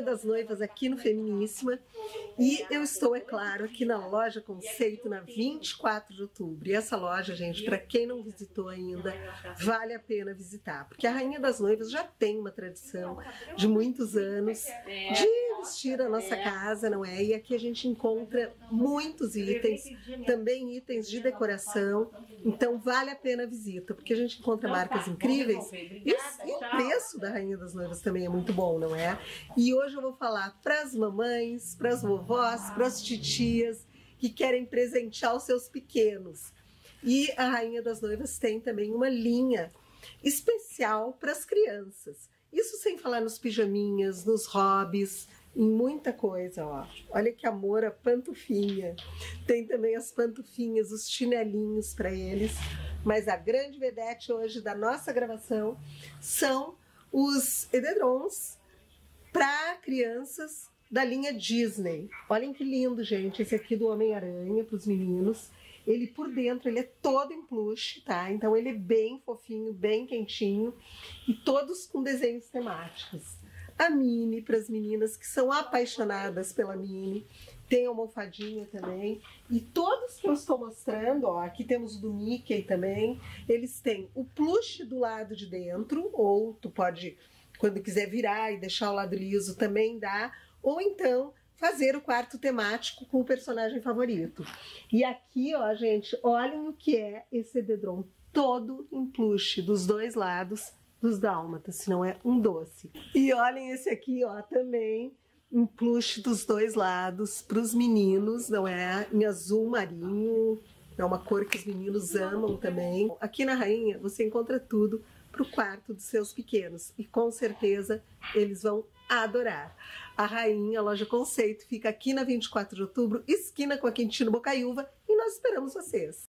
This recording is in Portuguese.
Rainha das Noivas aqui no Feminíssima e eu estou, é claro, aqui na loja Conceito, na 24 de outubro. E essa loja, gente, para quem não visitou ainda, vale a pena visitar, porque a Rainha das Noivas já tem uma tradição de muitos anos de vestir a nossa casa, não é? E aqui a gente encontra muitos itens, também itens de decoração, então vale a pena a visita, porque a gente encontra marcas incríveis e o preço da Rainha das Noivas também é muito bom, não é? E hoje eu vou falar para as mamães, para as vovós, para as titias que querem presentear os seus pequenos. E a Rainha das Noivas tem também uma linha especial para as crianças. Isso sem falar nos pijaminhas, nos hobbies, em muita coisa, ó. Olha que amor a pantufinha. Tem também as pantufinhas, os chinelinhos para eles. Mas a grande vedete hoje da nossa gravação são os edredons para crianças da linha Disney. Olhem que lindo, gente, esse aqui do Homem-Aranha para os meninos. Ele por dentro, ele é todo em plush, tá? Então ele é bem fofinho, bem quentinho e todos com desenhos temáticos. A Minnie para as meninas que são apaixonadas pela Minnie. Tem a almofadinha também. E todos que eu estou mostrando, ó, aqui temos o do Mickey também. Eles têm o plush do lado de dentro, ou tu pode, quando quiser virar e deixar o lado liso, também dá. Ou então fazer o quarto temático com o personagem favorito. E aqui, ó, gente, olhem o que é esse edredom todo em plush, dos dois lados dos dálmatas, se não é um doce. E olhem esse aqui, ó, também em plush dos dois lados para os meninos, não é? Em azul marinho, é uma cor que os meninos amam também. Aqui na Rainha você encontra tudo para o quarto dos seus pequenos e com certeza eles vão adorar. A Rainha, a loja Conceito, fica aqui na 24 de outubro, esquina com a Quintino Bocaiúva, e nós esperamos vocês.